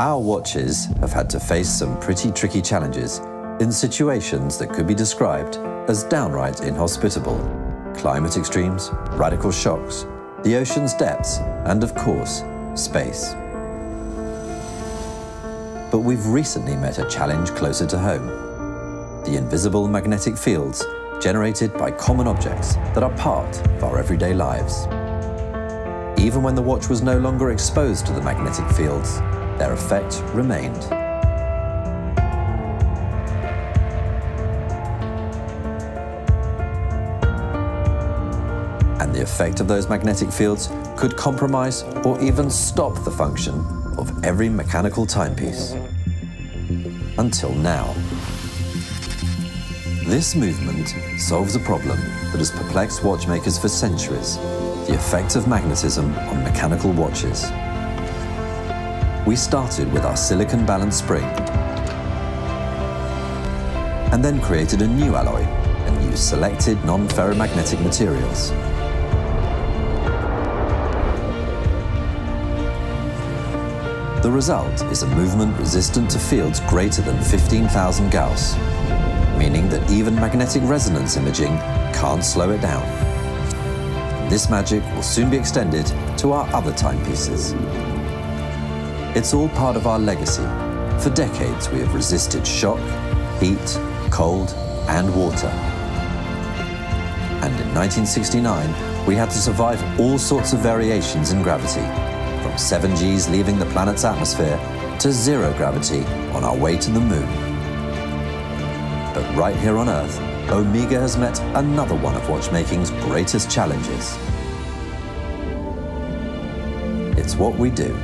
Our watches have had to face some pretty tricky challenges in situations that could be described as downright inhospitable. Climate extremes, radical shocks, the ocean's depths, and of course, space. But we've recently met a challenge closer to home. The invisible magnetic fields generated by common objects that are part of our everyday lives. Even when the watch was no longer exposed to the magnetic fields, their effect remained. And the effect of those magnetic fields could compromise or even stop the function of every mechanical timepiece. Until now. This movement solves a problem that has perplexed watchmakers for centuries, the effect of magnetism on mechanical watches. We started with our silicon balanced spring and then created a new alloy and used selected non-ferromagnetic materials. The result is a movement resistant to fields greater than 15,000 Gauss, meaning that even magnetic resonance imaging can't slow it down. This magic will soon be extended to our other timepieces. It's all part of our legacy. For decades, we have resisted shock, heat, cold, and water. And in 1969, we had to survive all sorts of variations in gravity, from 7 Gs leaving the planet's atmosphere to zero gravity on our way to the moon. But right here on Earth, Omega has met another one of watchmaking's greatest challenges. It's what we do.